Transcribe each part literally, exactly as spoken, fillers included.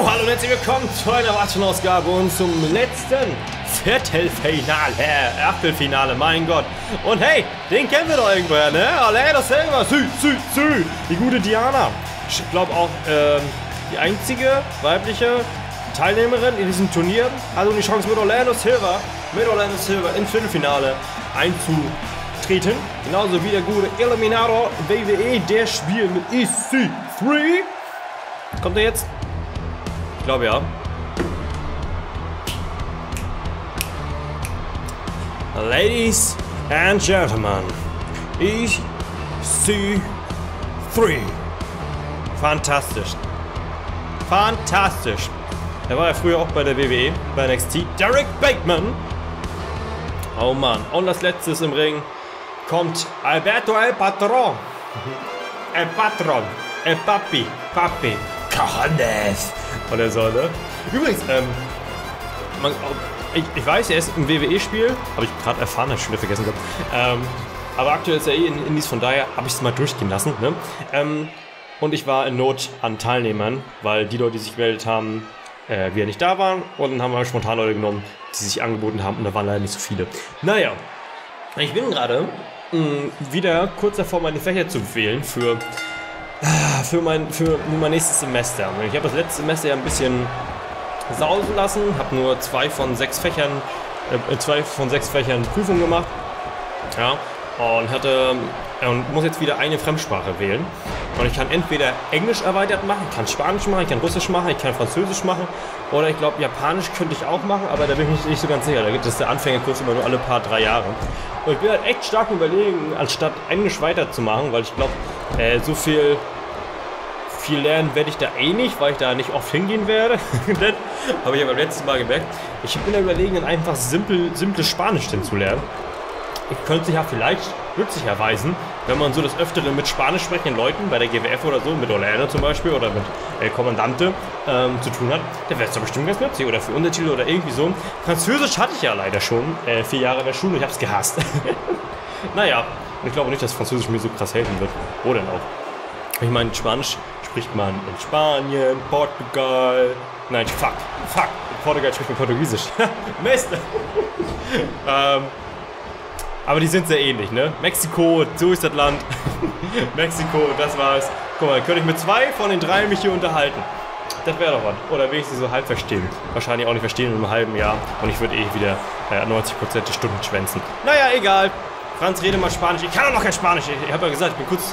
Yo, hallo und herzlich willkommen zu einer weiteren Ausgabe und zum letzten Viertelfinale, Achtelfinale, mein Gott. Und hey, den kennen wir doch irgendwer, ne? Orlando Silva, sü, sü, sü, die gute Diana. Ich glaube auch ähm, die einzige weibliche Teilnehmerin in diesem Turnier. Also die Chance mit Orlando Silva, mit Orlando Silva ins Viertelfinale einzutreten. Genauso wie der gute Eliminado W W E, der spielt mit E C drei. Kommt er jetzt? Ich glaube ja. Ladies and Gentlemen, E C drei. Fantastisch. Fantastisch. Er war ja früher auch bei der W W E, bei N X T. Derek Bateman. Oh Mann. Und als letztes im Ring kommt Alberto El Patron. El Patron. El Papi. Papi. Cojones. Oder so, ne? Übrigens, ähm, man, ich, ich weiß, er ist im W W E-Spiel, habe ich gerade erfahren, habe ich schon wieder vergessen gehabt. Ähm, aber aktuell ist er eh in Indies, von daher habe ich es mal durchgehen lassen, ne? Ähm, und ich war in Not an Teilnehmern, weil die Leute, die sich gemeldet haben, äh, wieder nicht da waren. Und dann haben wir spontan Leute genommen, die sich angeboten haben, und da waren leider nicht so viele. Naja, ich bin gerade wieder kurz davor, meine Fächer zu wählen für... Für mein, für mein nächstes Semester. Ich habe das letzte Semester ja ein bisschen sausen lassen, habe nur zwei von sechs Fächern, äh, zwei von sechs Fächern Prüfung gemacht, ja, und hatte und muss jetzt wieder eine Fremdsprache wählen. Und ich kann entweder Englisch erweitert machen, ich kann Spanisch machen, ich kann Russisch machen, ich kann Französisch machen, oder ich glaube Japanisch könnte ich auch machen, aber da bin ich nicht so ganz sicher. Da gibt es der Anfängerkurs immer nur alle paar drei Jahre. Und ich bin halt echt stark überlegen, anstatt Englisch weiterzumachen, weil ich glaube, äh, so viel viel lernen werde ich da eh nicht, weil ich da nicht oft hingehen werde. Das habe ich ja beim letzten Mal gemerkt. Ich bin da überlegen, dann einfach simpel, simples Spanisch denn zu lernen. Ich könnte sich ja vielleicht nützlich erweisen, wenn man so das Öftere mit spanisch sprechenden Leuten bei der G W F oder so, mit Orlando zum Beispiel oder mit äh, Kommandante ähm, zu tun hat, dann wäre es doch bestimmt ganz nützlich oder für Untertitel oder irgendwie so. Französisch hatte ich ja leider schon äh, vier Jahre in der Schule, ich habe es gehasst. Naja, ich glaube nicht, dass Französisch mir so krass helfen wird. Wo denn auch? Ich meine, Spanisch spricht man in Spanien, Portugal, nein, fuck, fuck, in Portugal spricht man Portugiesisch. Mist! ähm, Aber die sind sehr ähnlich, ne? Mexiko, so ist das Land. Mexiko, das war's. Guck mal, könnte ich mit zwei von den drei mich hier unterhalten. Das wäre doch was. Oder wenigstens so halb verstehen. Wahrscheinlich auch nicht verstehen in einem halben Jahr. Und ich würde eh wieder äh, neunzig Prozent der Stunden schwänzen. Naja, egal. Franz, rede mal Spanisch. Ich kann doch noch kein Spanisch. Ich, ich habe ja gesagt, ich bin kurz...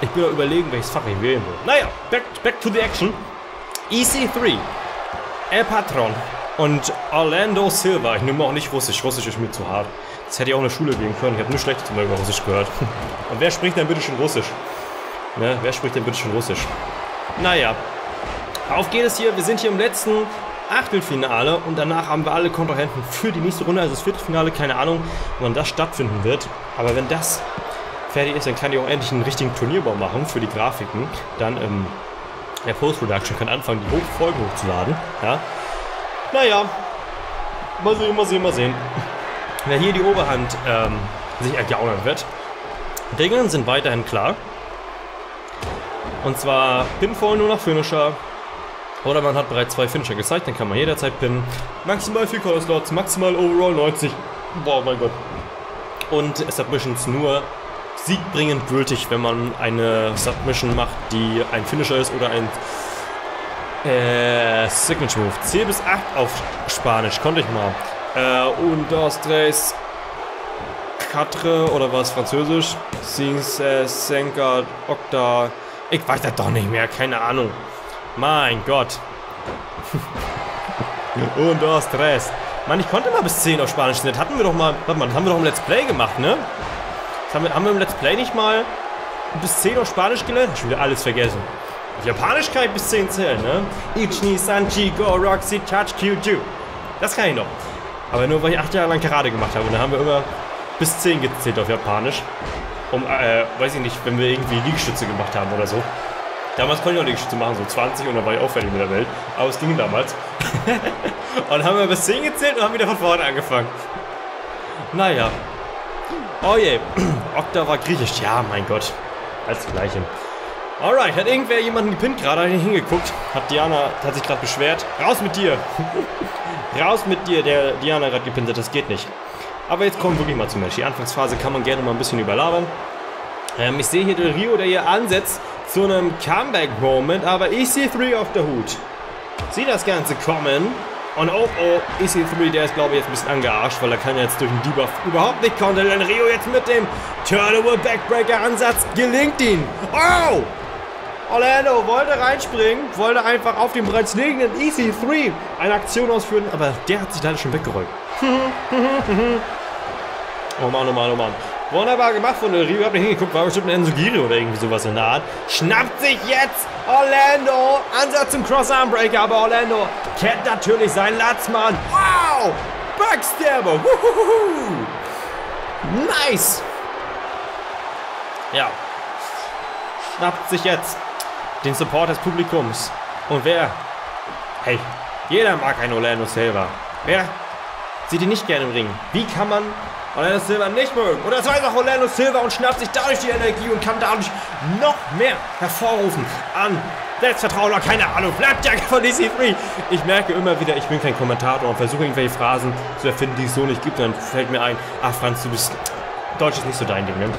Ich bin ja überlegen, welches Fach ich wählen will. Naja, back, back to the action. E C drei. El Patron. Und Orlando Silva. Ich nehme auch nicht Russisch. Russisch ist mir zu hart. Das hätte ich auch in der Schule gehen können. Ich habe nur schlecht zum Beispiel Russisch gehört. Und wer spricht denn bitte schon Russisch? Ne? Wer spricht denn bitte schon Russisch? Naja. Auf geht es hier. Wir sind hier im letzten Achtelfinale. Und danach haben wir alle Kontrahenten für die nächste Runde. Also das Viertelfinale, keine Ahnung, wann das stattfinden wird. Aber wenn das fertig ist, dann kann ich auch endlich einen richtigen Turnierbau machen für die Grafiken. Dann ähm, der Post-Production kann anfangen, die Folgen hochzuladen. Ja. Naja, mal sehen, mal sehen, mal sehen. Wer hier die Oberhand ähm, sich ergaunern wird. Regeln sind weiterhin klar. Und zwar Pinfall nur nach Finisher. Oder man hat bereits zwei Finisher gezeigt, dann kann man jederzeit pinnen. Maximal vier Color Slots, maximal Overall neunzig. Boah, mein Gott. Und Submissions nur siegbringend gültig, wenn man eine Submission macht, die ein Finisher ist oder ein... Äh, Signature Move. zehn bis acht auf Spanisch, konnte ich mal. Äh, und dos, tres, quatre oder was, Französisch? Sings, äh, Senka, Okta. Ich weiß das doch nicht mehr, keine Ahnung. Mein Gott. Und dos, tres. Mann, ich konnte mal bis zehn auf Spanisch. Das hatten wir doch mal. Warte mal, das haben wir doch im Let's Play gemacht, ne? Das haben wir, haben wir im Let's Play nicht mal bis zehn auf Spanisch gelernt? Ich hab schon wieder alles vergessen. Japanisch kann ich bis zehn zählen, ne? Ichni, Sanji, Go, Roxy, Touch, Q Q. Das kann ich noch. Aber nur, weil ich acht Jahre lang Karate gemacht habe. Und dann haben wir immer bis zehn gezählt auf Japanisch. Um, äh, weiß ich nicht, wenn wir irgendwie Liegestütze gemacht haben oder so. Damals konnte ich auch Liegestütze machen, so zwanzig, und dann war ich auffällig mit der Welt. Aber es ging damals. Und dann haben wir bis zehn gezählt und haben wieder von vorne angefangen. Naja. Oh je. Okta war griechisch. Ja, mein Gott. Alles Gleiche. Alright, hat irgendwer jemanden gepinnt gerade, hat nicht hingeguckt. Hat Diana, hat sich gerade beschwert. Raus mit dir! Raus mit dir, der Diana gerade gepinnt hat, das geht nicht. Aber jetzt kommen wir wirklich mal zum Match. Die Anfangsphase kann man gerne mal ein bisschen überlabern. Ähm, ich sehe hier den Rio, der hier ansetzt zu einem Comeback-Moment, aber E C drei auf der Hut. Sieh das Ganze kommen. Und oh oh, E C drei, der ist glaube ich jetzt ein bisschen angearscht, weil er kann jetzt durch den Debuff überhaupt nicht kontern. Denn Rio jetzt mit dem Turnover Backbreaker-Ansatz gelingt ihn. Oh! Orlando wollte reinspringen, wollte einfach auf dem bereits liegenden E C drei eine Aktion ausführen, aber der hat sich leider schon weggerollt. Oh Mann, oh Mann, oh Mann. Wunderbar gemacht von der Rio. Ich hab nicht hingeguckt, war bestimmt ein Enzugiri oder irgendwie sowas in der Art. Schnappt sich jetzt Orlando. Ansatz zum Cross-Arm-Breaker, aber Orlando kennt natürlich seinen Latzmann. Wow! Backstabber. Wuhuhu. Nice. Ja. Schnappt sich jetzt den Support des Publikums. Und wer? Hey, jeder mag einen Orlando Silva. Wer sieht ihn nicht gerne im Ring? Wie kann man Orlando Silva nicht mögen? Und das weiß auch Orlando Silva und schnappt sich dadurch die Energie und kann dadurch noch mehr hervorrufen an Selbstvertrauen oder keine Ahnung. Bleibt ja von E C drei. Ich merke immer wieder, ich bin kein Kommentator und versuche irgendwelche Phrasen zu erfinden, die es so nicht gibt. Dann fällt mir ein, ach Franz, du bist... Deutsch ist nicht so dein Ding, ne?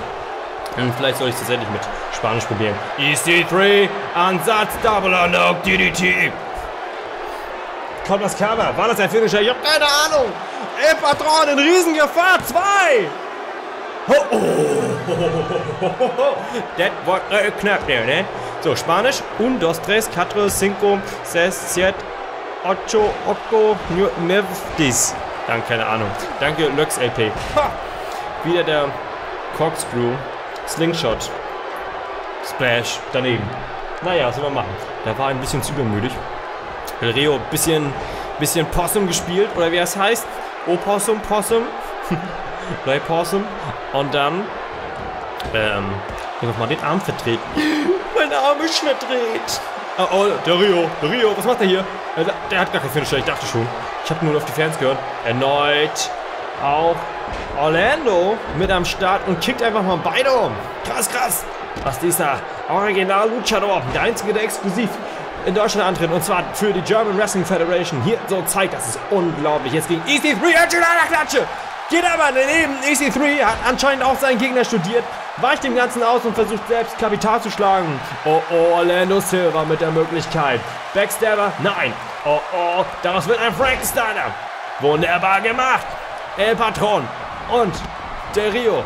Und vielleicht soll ich es tatsächlich mit Spanisch probieren. E C drei, Ansatz, Double Underhook, D D T. Kommt das Cover? War das ein Finisher? Ich hab keine Ahnung. El Patron in Riesengefahr, zwei. Ho, oh, ho, ho, ho, ho, ho. Das war äh, knapp, ne? So, Spanisch. Un, dos, tres, cuatro, cinco, seis, siete, ocho, ocho, nueve, diez. Danke, keine Ahnung. Danke, Lux L P. Ha. Wieder der Corkscrew. Slingshot. Splash. Daneben. Naja, was soll man machen? Da war ein bisschen zu übermütig. El Rio, bisschen, bisschen Possum gespielt. Oder wie es heißt. Opossum, Possum. Play Possum. Und dann, ähm, einfach mal den Arm verdreht. Mein Arm ist verdreht. Oh, oh, der Rio. Der Rio. Was macht der hier? Der, der hat gar keinen Finisher. Ich dachte schon. Ich habe nur auf die Fans gehört. Erneut. Auch Orlando mit am Start und kickt einfach mal beide um. Krass, krass. Was dieser Original Luchador, der einzige, der exklusiv in Deutschland antritt, und zwar für die German Wrestling Federation. Hier so zeigt, das ist unglaublich. Jetzt gegen E C drei, Klatsche. Geht aber daneben. E C drei hat anscheinend auch seinen Gegner studiert, weicht dem Ganzen aus und versucht selbst Kapital zu schlagen. Oh, oh, Orlando Silva mit der Möglichkeit. Backstabber, nein. Oh, oh, daraus wird ein Frankensteiner. Wunderbar gemacht. El Patron und der Rio.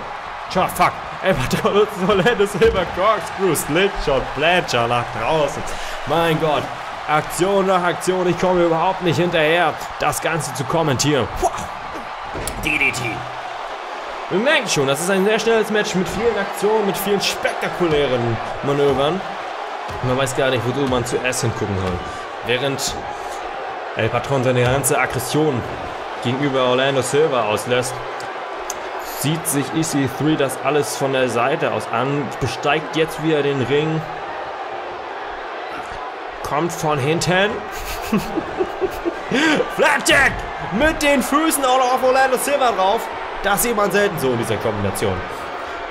Tja, fuck. El Patron und Orlando Silva, Corkscrew, Slingshot, Plancher nach draußen. Mein Gott. Aktion nach Aktion. Ich komme überhaupt nicht hinterher, das Ganze zu kommentieren. Wow. D D T. Wir merken schon, das ist ein sehr schnelles Match mit vielen Aktionen, mit vielen spektakulären Manövern. Man weiß gar nicht, wo man zuerst hingucken soll. Während El Patron seine ganze Aggression gegenüber Orlando Silva auslässt, sieht sich E C drei das alles von der Seite aus an, besteigt jetzt wieder den Ring, kommt von hinten, Flapjack mit den Füßen auch noch auf Orlando Silva drauf, das sieht man selten so in dieser Kombination.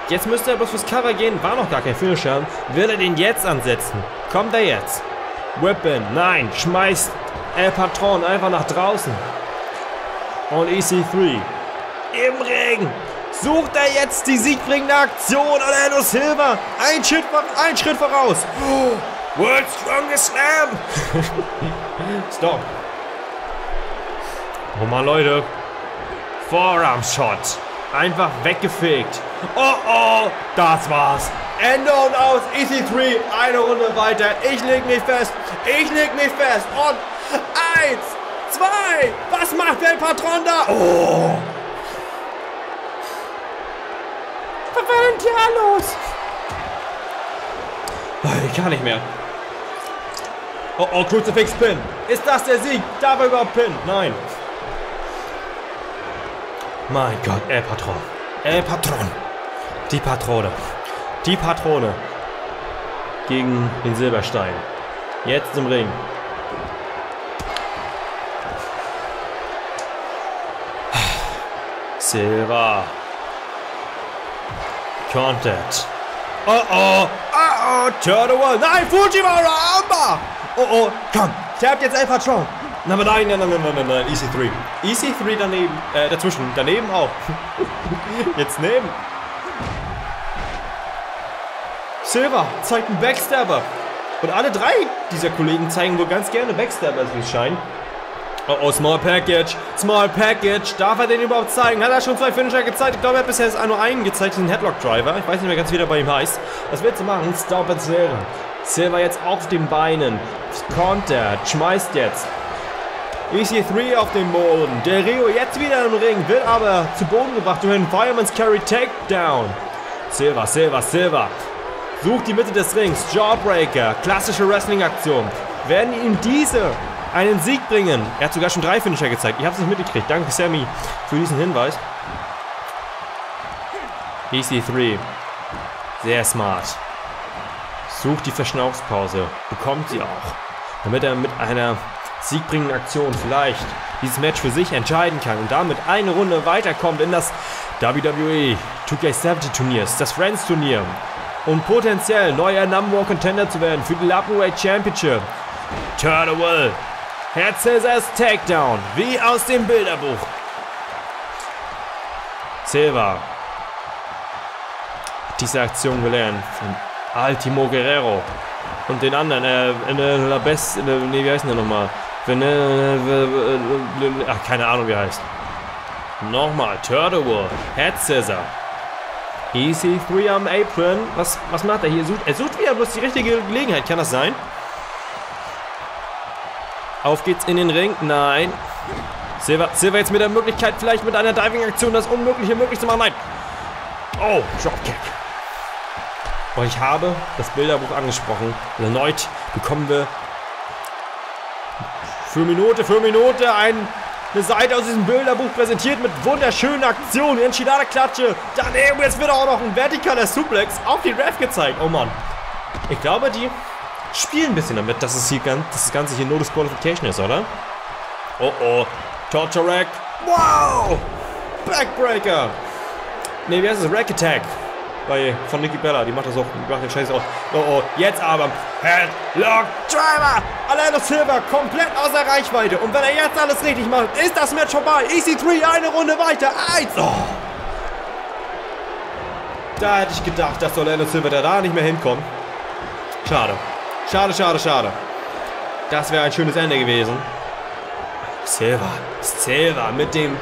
Jetzt müsste er bloß fürs Cover gehen, war noch gar kein Finisher, will er den jetzt ansetzen, kommt er jetzt, Whippen, nein, schmeißt El Patron einfach nach draußen. Und E C drei im Ring sucht er jetzt die siegbringende Aktion. Orlando Silva, ein Schritt, ein Schritt voraus. Oh, World's Strongest Slam. Stop. Oh Mann, Leute. Forearm Shot. Einfach weggefegt. Oh, oh, das war's. Ende und aus. E C drei, eine Runde weiter. Ich leg mich fest. Ich leg mich fest. Und eins. Zwei. Was macht El Patron da? Oh! Was war denn da los? Oh, ich kann nicht mehr. Oh, oh, Crucifix Pin. Ist das der Sieg? Darf er überhaupt Pin? Nein. Mein Gott, El Patron. El Patron. Die Patrone. Die Patrone. Gegen den Silberstein. Jetzt im Ring. Silva. Content. Oh oh. Oh Oh, Turtle Wall. Nein, Fujimara. Armbar. Oh, oh. Komm. Tappt jetzt El Patron. Nein, nein, nein, nein, nein, nein, nein. E C drei. E C drei daneben. Äh, dazwischen. Daneben auch. Jetzt neben. Silva zeigt einen Backstabber. Und alle drei dieser Kollegen zeigen wohl ganz gerne Backstabber, wie es scheint. Oh, oh, Small Package, Small Package. Darf er den überhaupt zeigen? Hat er schon zwei Finisher gezeigt? Ich glaube, er hat bisher ist nur einen gezeigt, den Headlock Driver. Ich weiß nicht mehr ganz, wie der bei ihm heißt. Was willst du machen? Stop and Silva. Silva jetzt auf den Beinen. Konter, schmeißt jetzt. E C drei auf den Boden. Der Rio jetzt wieder im Ring, wird aber zu Boden gebracht durch einen Fireman's Carry Takedown. Silva, Silva, Silva. Sucht die Mitte des Rings. Jawbreaker. Klassische Wrestling-Aktion. Werden ihm diese einen Sieg bringen? Er hat sogar schon drei Finisher gezeigt. Ich habe es nicht mitgekriegt. Danke, Sammy, für diesen Hinweis. E C drei. Sehr smart. Sucht die Verschnaufspause. Bekommt sie auch. Damit er mit einer siegbringenden Aktion vielleicht dieses Match für sich entscheiden kann und damit eine Runde weiterkommt in das W W E zwei K siebzehn Turnier. Das Friends-Turnier. Um potenziell neuer Number One Contender zu werden für die Lappenweight Championship. Turtle. Head Scissors Takedown. Wie aus dem Bilderbuch. Silva. Diese Aktion gelernt von Ultimo Guerrero. Und den anderen. Äh, äh La Best. Äh, nee, wie heißt denn der nochmal? Ach, keine Ahnung, wie er heißt. Nochmal. Turtle. Head Scissors. E C drei am Apron. Was, was macht er hier? Er sucht wieder bloß die richtige Gelegenheit. Kann das sein? Auf geht's in den Ring. Nein. Silva, Silva jetzt mit der Möglichkeit, vielleicht mit einer Diving-Aktion das Unmögliche möglich zu machen. Nein. Oh, Dropkick. Oh, ich habe das Bilderbuch angesprochen. Und erneut bekommen wir für Minute, für Minute ein... Eine Seite aus diesem Bilderbuch präsentiert mit wunderschönen Aktionen. Enchilada-Klatsche. Daneben, jetzt wird auch noch ein vertikaler Suplex auf die Ref gezeigt. Oh Mann. Ich glaube, die spielen ein bisschen damit, dass, es hier ganz, dass das Ganze hier nur Disqualification ist, oder? Oh oh. Torture Rack. Wow. Backbreaker. Ne, wie heißt das? Rack Attack. Bei, von Nikki Bella. Die macht das auch. Die macht den Scheiß auch. Oh oh. Jetzt aber. Headlock Driver. Orlando Silva komplett außer Reichweite. Und wenn er jetzt alles richtig macht, ist das Match vorbei. E C drei eine Runde weiter. Eins. Oh. Da hätte ich gedacht, dass Orlando Silva da nicht mehr hinkommt. Schade. Schade, schade, schade. Das wäre ein schönes Ende gewesen. Silva. Silva mit dem...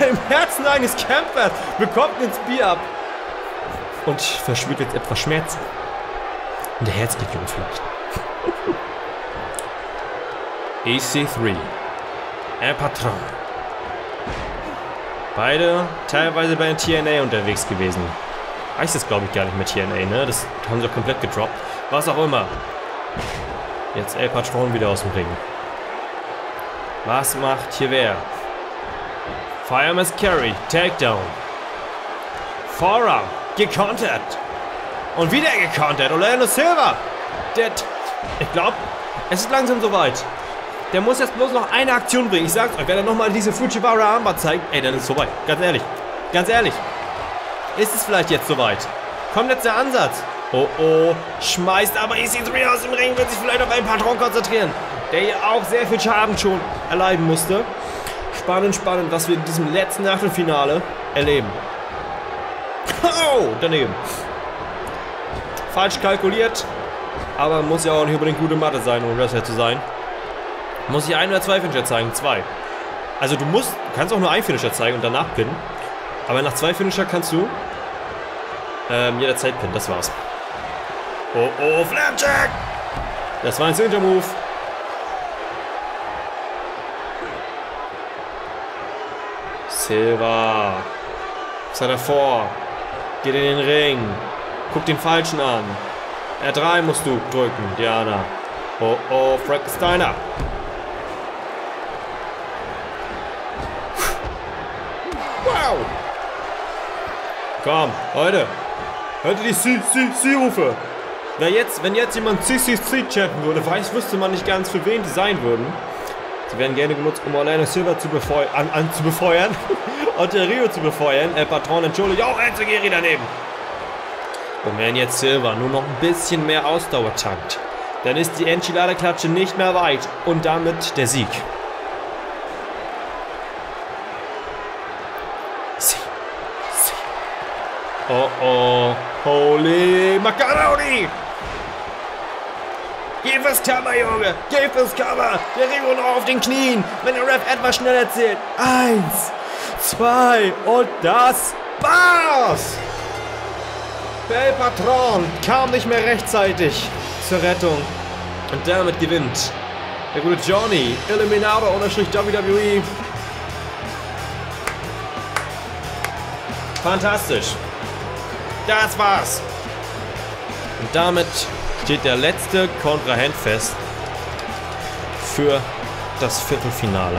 Im Herzen eines Kämpfers bekommt ins Bier ab. Und verspürt jetzt etwas Schmerzen. In der Herzregion vielleicht. E C drei. El Patron. Beide teilweise bei T N A unterwegs gewesen. Heißt das, glaube ich, gar nicht mit T N A, ne? Das haben sie doch komplett gedroppt. Was auch immer. Jetzt El Patron wieder aus dem Ring. Was macht hier wer? Fireman's Carry. Takedown. Forearm. Gekontert. Und wieder gekontert. Orlando Silva. Der ich glaube, es ist langsam soweit. Der muss jetzt bloß noch eine Aktion bringen. Ich sag's euch, wenn er nochmal diese Fujiwara Armbar zeigt, ey, dann ist es soweit. Ganz ehrlich. Ganz ehrlich. Ist es vielleicht jetzt soweit? Kommt jetzt der Ansatz. Oh oh. Schmeißt aber E C drei aus dem Ring, wird sich vielleicht auf einen Patron konzentrieren. Der hier auch sehr viel Schaden schon erleiden musste. Spannend, spannend, was wir in diesem letzten Achtelfinale erleben. Oh, daneben. Falsch kalkuliert. Aber muss ja auch nicht unbedingt gute Mathe sein, um Wrestler zu sein. Muss ich ein oder zwei Finisher zeigen? Zwei. Also du musst, du kannst auch nur ein Finisher zeigen und danach pinnen. Aber nach zwei Finisher kannst du ähm, jederzeit pinnen. Das war's. Oh, oh, Flapjack! Das war ein Signature-Move. Silva. Was hat er vor? Geht in den Ring. Guck den Falschen an. R drei musst du drücken, Diana. Oh, oh, Frankensteiner. Wow. Komm, Leute. Hört ihr die C C C-Rufe? Na jetzt, wenn jetzt jemand C C C chatten würde, weiß, wüsste man nicht ganz, für wen die sein würden. Sie werden gerne genutzt, um Orlando Silva zu befeuern, an, an zu befeuern. Und der Rio zu befeuern. El Patron, entschuldigt. Auch El Patron daneben. Und wenn jetzt Silva nur noch ein bisschen mehr Ausdauer tankt, dann ist die Enchilada-Klatsche nicht mehr weit und damit der Sieg. Oh oh, holy Macaroni! Gib es Cover, Junge! Gib es Cover! Der Ringo noch auf den Knien, wenn der Ref etwas schneller zählt. Eins, zwei und das war's! El Patron kam nicht mehr rechtzeitig zur Rettung und damit gewinnt der gute Johnny, Eliminado-W W E. Fantastisch. Das war's. Und damit steht der letzte Kontrahent fest für das Viertelfinale.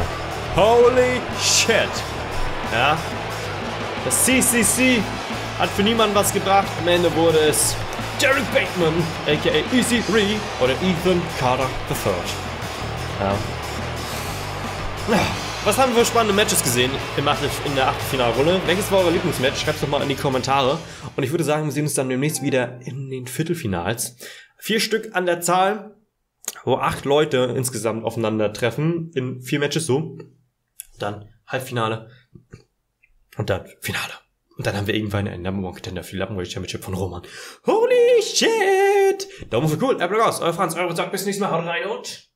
Holy shit. Ja. Das C C C hat für niemanden was gebracht. Am Ende wurde es Derek Bateman, aka E C drei oder Ethan Carter der Dritte. Ja. Was haben wir für spannende Matches gesehen in der Achtelfinalrunde? Welches war euer Lieblingsmatch? Schreibt es doch mal in die Kommentare. Und ich würde sagen, wir sehen uns dann demnächst wieder in den Viertelfinals. Vier Stück an der Zahl, wo acht Leute insgesamt aufeinandertreffen. In vier Matches so. Dann Halbfinale. Und dann Finale. Und dann haben wir irgendwann einen Number One Contender für die Lappenweight Championship von Roman. Holy shit! Daumen für cool, Applaus, euer Franz, eure Tag, bis nächstes Mal, haut rein und...